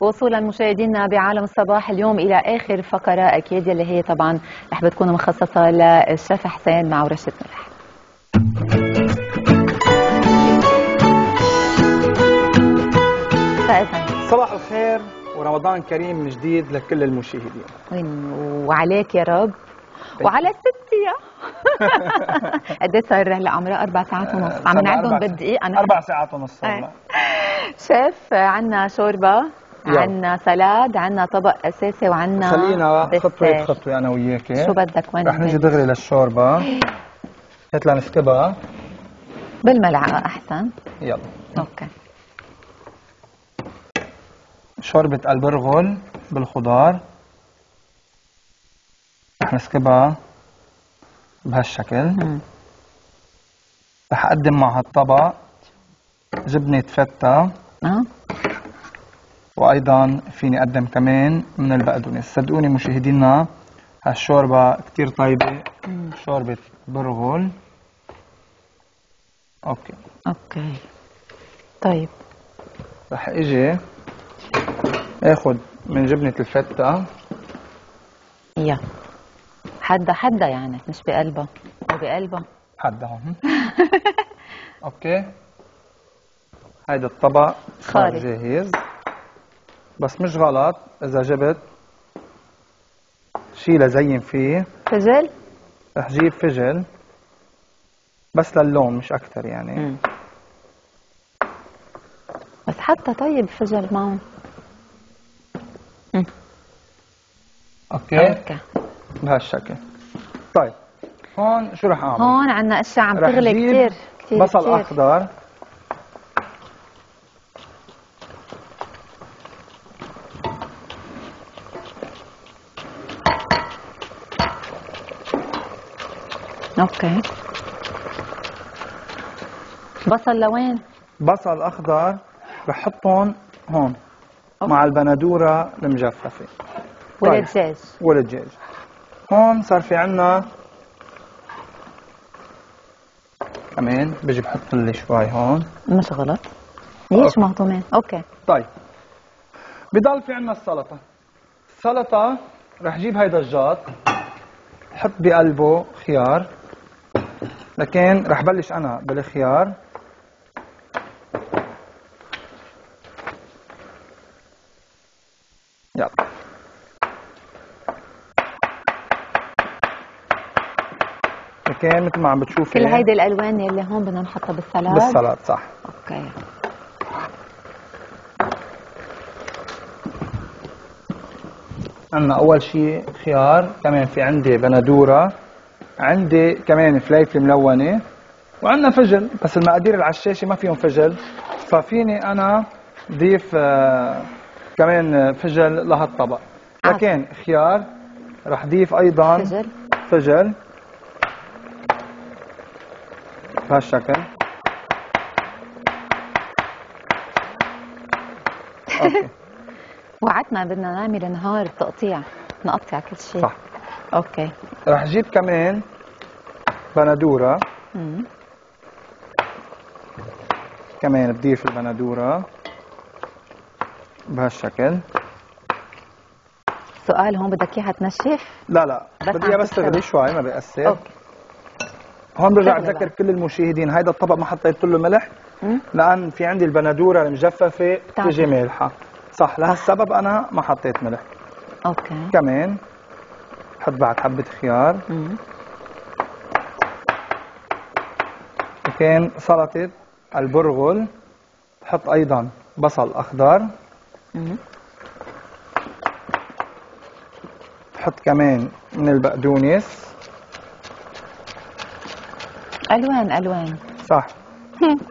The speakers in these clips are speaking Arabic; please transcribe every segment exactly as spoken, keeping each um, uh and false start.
وصولا مشاهدينا بعالم الصباح اليوم الى اخر فقره اكيد يلي هي طبعا رح بتكون مخصصه للشيف حسين مع ورشه ملح. صباح الخير ورمضان كريم من جديد لكل المشاهدين. وعليك يا رب وعلى ستي يا قد ايه صار هلا عمرها اربع ساعات ونص عم نعدهم بالدقيق انا اربع ساعات ونص والله. شيف عندنا شوربه عندنا سلاد عندنا طبق اساسي وعندنا خلينا خطوه خطوه انا وياكي. شو بدك وين رح نجي دغري للشوربه هات لنفتبها بالملعقه احسن. يلا اوكي شوربه البرغل بالخضار رح نسكبها بهالشكل. رح اقدم مع هالطبق جبنه فتة أه؟ وايضا فيني اقدم كمان من البقدونس. صدقوني مشاهدينا هالشوربه كتير طيبه. مم. شوربه برغل. اوكي اوكي طيب رح اجي اخذ من جبنه الفتة يا حدا حدا يعني مش بقلبها وبقلبها حدا هون. اوكي هيدا الطبق صار جاهز. بس مش غلط اذا جبت شي لزين فيه فجل رح جيب فجل بس للون مش اكثر يعني. مم. بس حتى طيب فجل معه. اوكي اوكي بهالشكل. طيب هون شو رح اعمل؟ هون عندنا اشياء عم تغلي كثير كثير بصل كتير. اخضر اوكي. بصل لوين؟ بصل اخضر رح حطهم هون. أوكي. مع البندوره المجففه والدجاج. طيب. والدجاج هون صار في عنا كمان بيجي بحط لي شوي هون مش غلط ليش مهضومين. اوكي طيب بضل في عنا السلطه. السلطه رح جيب هيدا الجاط حط بقلبه خيار لكن رح بلش انا بالخيار. يلا كان مثل ما عم بتشوفي كل هيدي الالوان اللي هون بدنا نحطها بالسلاد. بالسلاد صح. اوكي عندنا اول شيء خيار كمان في عندي بندوره عندي كمان فليفله ملونه وعندنا فجل بس المقادير العشاشه ما فيهم فجل ففيني انا ضيف آه كمان فجل لهالطبق لكن خيار رح ضيف ايضا فجل فجل بهالشكل. اوكي وعدنا بدنا نعمل نهار تقطيع نقطع كل شيء صح. اوكي رح جيب كمان بندوره. امم كمان بضيف البندوره بهالشكل. السؤال هون بدك اياها تنشف؟ لا لا بدي اياها بس تغلي شوي ما بيأثر. اوكي هون برجع بذكر كل المشاهدين هيدا الطبق ما حطيت له ملح لان في عندي البندوره المجففه بتجي مالحه صح لهالسبب انا ما حطيت ملح. اوكي كمان بحط بعد حبه خيار. امم وكان سلطه البرغل بحط ايضا بصل اخضر. امم بحط كمان من البقدونس الوان الوان صح.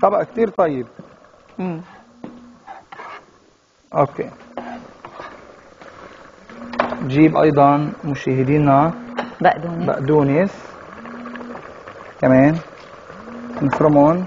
طبق كتير طيب. امم اوكي جيب ايضا مشاهدينا بقدونس بقدونس كمان نفرمهم.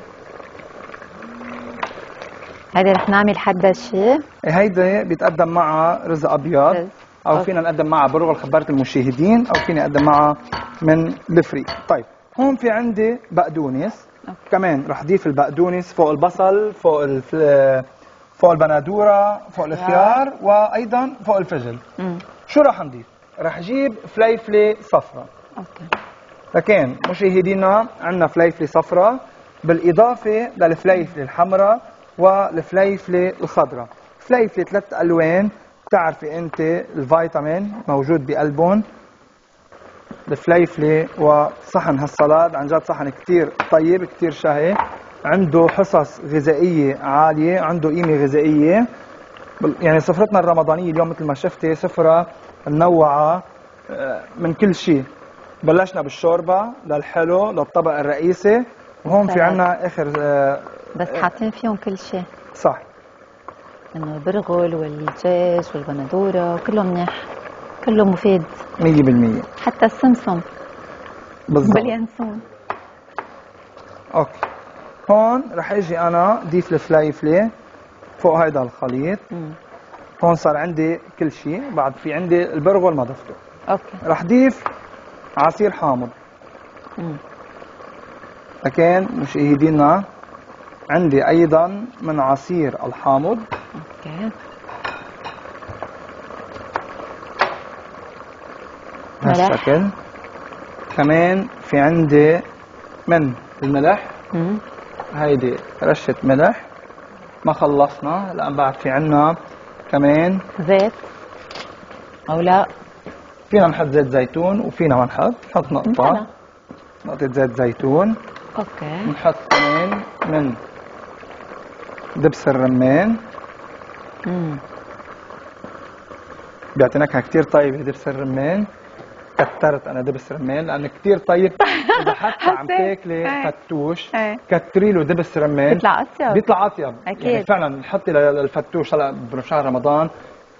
هيدا رح نعمل حدا شيء هيدا بيتقدم معها رز ابيض رز. او أوكي. فينا نقدم معها برغل خبرت المشاهدين او فينا نقدم معها من الفريق. طيب هون في عندي بقدونس. أوكي. كمان رح ضيف البقدونس فوق البصل فوق الف... فوق البندوره، فوق الخيار، وايضا فوق الفجل. مم. شو راح نضيف؟ راح اجيب فليفله صفراء. اوكي. لكن مشاهدينا عندنا فليفله صفراء بالاضافه للفليفله الحمراء والفليفله الخضراء. فليفله ثلاث الوان، بتعرفي انت الفيتامين موجود بقلبهم. الفليفله وصحن هالسلطه عن جد صحن كثير طيب، كثير شهي، عنده حصص غذائيه عاليه، عنده قيمه غذائيه. يعني سفرتنا الرمضانيه اليوم مثل ما شفتي سفره منوعه من كل شيء. بلشنا بالشوربه، للحلو، للطبق الرئيسي، وهون في عنا اخر بس حاطين فيهم كل شيء صح، انه البرغل والدجاج والبندوره وكله منيح، كله مفيد مية بالمية. حتى السمسم بالضبط باليانسون. اوكي، هون رح اجي انا ضيف الفليفله فوق هيدا الخليط. مم. هون صار عندي كل شيء، بعد في عندي البرغل ما ضفته. اوكي، رح ضيف عصير حامض. امم لكن مشاهدينا عندي ايضا من عصير الحامض. اوكي، بهالشكل. كمان في عندي من الملح. مم. هيدي رشة ملح، ما خلصنا لأن بعد في عنا كمان زيت أو لا، فينا نحط زيت زيتون وفينا ما نحط، نحط نقطة نقطة زيت زيتون. اوكي، نحط كمان من دبس الرمان. امم بيعطي نكهة كتير طيبة دبس الرمان. كترت انا دبس رمان لانه كثير طيب، اذا حتى عم تاكلي فتوش كتري له دبس رمان بيطلع اطيب، بيطلع اطيب اكيد. يعني فعلا نحطي للفتوش هلا بشهر رمضان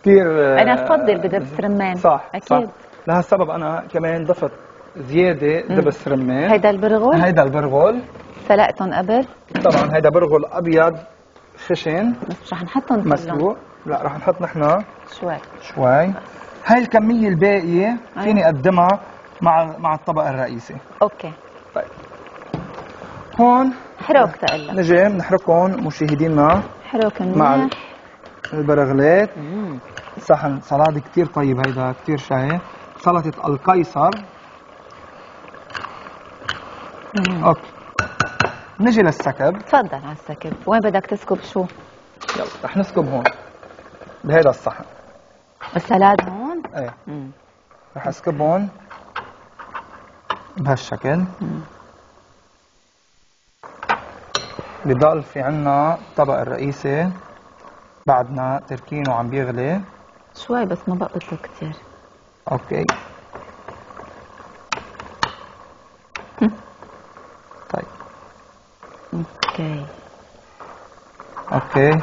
كثير انا افضل بدبس رمان صح اكيد. لهالسبب انا كمان ضفت زياده دبس رمان. هيدا البرغل، هيدا البرغل سلقتهم قبل طبعا، هيدا برغل ابيض خشن بس رح نحطهم مسلوق، لا رح نحط نحن شوي شوي. هاي الكمية الباقية فيني أقدمها مع مع الطبق الرئيسي. أوكي. طيب. هون حروك تقلق. نجي بنحركهم مشاهدينا. حروك منيح. مع البرغلات. مم. صحن سلطة كتير طيب هيدا، كتير شهي. سلطة القيصر. مم. أوكي. نجي للسكب. تفضل على السكب، وين بدك تسكب شو؟ يلا رح نسكب هون بهيدا الصحن. السلاد هون؟ ايه. مم. رح اسكبهم بهالشكل. بضل في عنا الطبق الرئيسي بعدنا تركينه عم بيغلي شوي بس ما بقيت له كثير. اوكي. مم. طيب. اوكي. اوكي.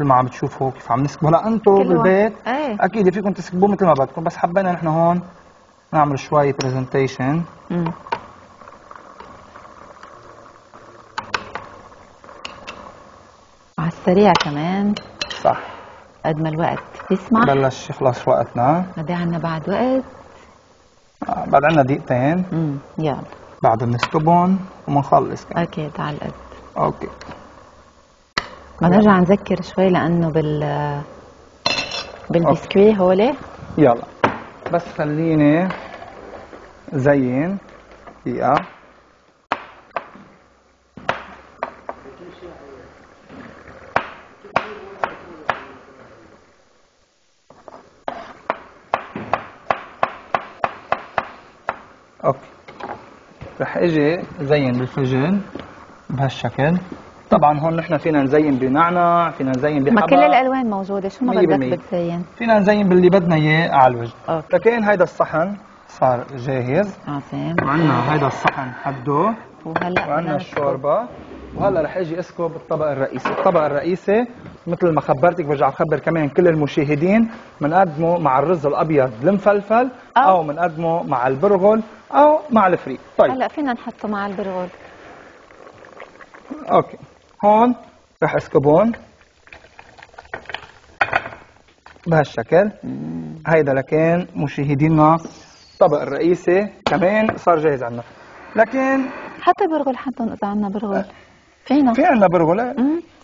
مثل ما عم بتشوفوا كيف عم نسكبه. هلا انتم بالبيت ايه. اكيد فيكم تسكبوه مثل ما بدكم، بس حبينا نحن هون نعمل شوي برزنتيشن. امم على السريع كمان صح قد ما الوقت يسمح. بلش يخلص وقتنا، قد ايه عندنا بعد وقت؟ آه بعد عندنا دقيقتين. امم يلا بعد بنسكبهم وبنخلص كمان اكيد على القد. اوكي بدنا نرجع نذكر شوي لانه بال بالبسكوي هولي. يلا بس خليني زين دقيقة. اوكي رح اجي زين بالفجن بهالشكل. طبعا هون نحن فينا نزين بنعنع، فينا نزين بحبة، ما كل الالوان موجوده، شو ما بدك بتزين فينا نزين باللي بدنا اياه على الوجه. لكن هيدا الصحن صار جاهز. عظيم. وعندنا هيدا الصحن حده، وهلا وعندنا الشوربه، وهلا رح اجي اسكب الطبق الرئيسي. الطبق الرئيسي مثل ما خبرتك برجع بخبر كمان كل المشاهدين بنقدمه مع الرز الابيض المفلفل او بنقدمه مع البرغل او مع الفريك. طيب هلا فينا نحطه مع البرغل. اوكي هون رح اسكبهم بهالشكل. هيدا لكن مشاهدينا الطبق الرئيسي كمان صار جاهز عنا. لكن حتى برغل، حتى اذا عنا برغل فينا في عنا برغل.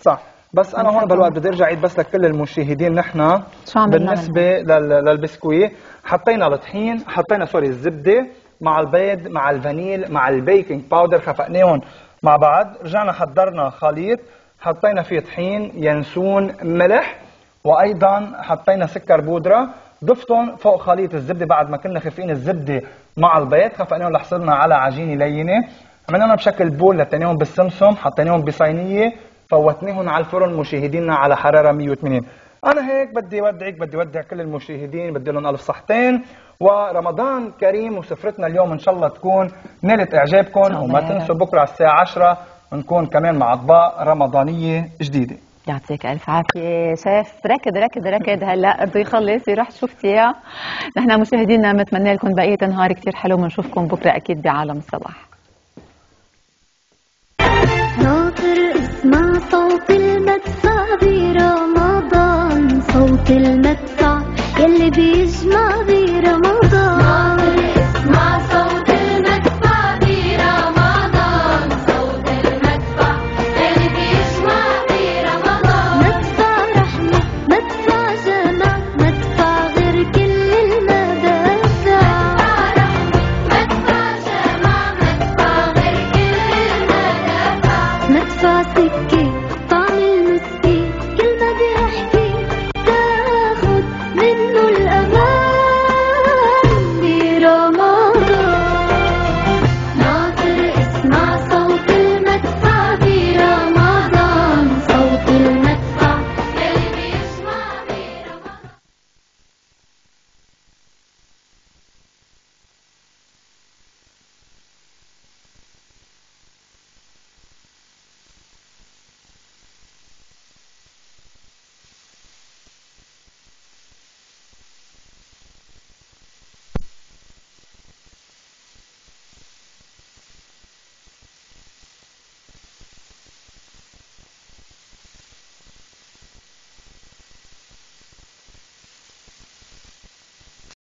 صح. بس انا هون بالوقت بدي ارجع عيد بس لكل المشاهدين، نحن بالنسبه للبسكويه حطينا الطحين، حطينا سوري الزبده مع البيض مع الفانيل مع البيكنج باودر، خفقناهم مع بعض، رجعنا حضرنا خليط، حطينا فيه طحين، ينسون، ملح، وايضا حطينا سكر بودره، ضفتهم فوق خليط الزبده بعد ما كنا خفقين الزبده مع البيض، خفقناهم لحصلنا على عجينه لينه، عملناهم بشكل بول، لتناهم بالسمسم، حطيناهم بصينيه، فوتناهم على الفرن مشاهدينا على حراره مية وثمانين. انا هيك بدي ودعك، بدي ودع كل المشاهدين، بدي لهم الف صحتين ورمضان كريم، وسفرتنا اليوم ان شاء الله تكون نالت اعجابكم، وما تنسوا بكره على الساعه عشرة نكون كمان مع اطباق رمضانيه جديده. يعطيك الف عافيه شيف. ركض ركض ركض هلا بده يخلص يروح شوف تياه. نحن مشاهدينا بنتمنى لكم بقيه نهار كثير حلو، بنشوفكم بكره اكيد بعالم الصباح. ناطر اسمع صوت المدفع برمضان، صوت المدفع يلي بيجمع برمضان، ناطر اسمع صوت المدفع برمضان، صوت المدفع يلي بيجمع برمضان، مدفع رحمة مدفع جمع مدفع غير كل المدافع، مدفع رحمة مدفع جمع مدفع غير كل المدافع، مدفع سكة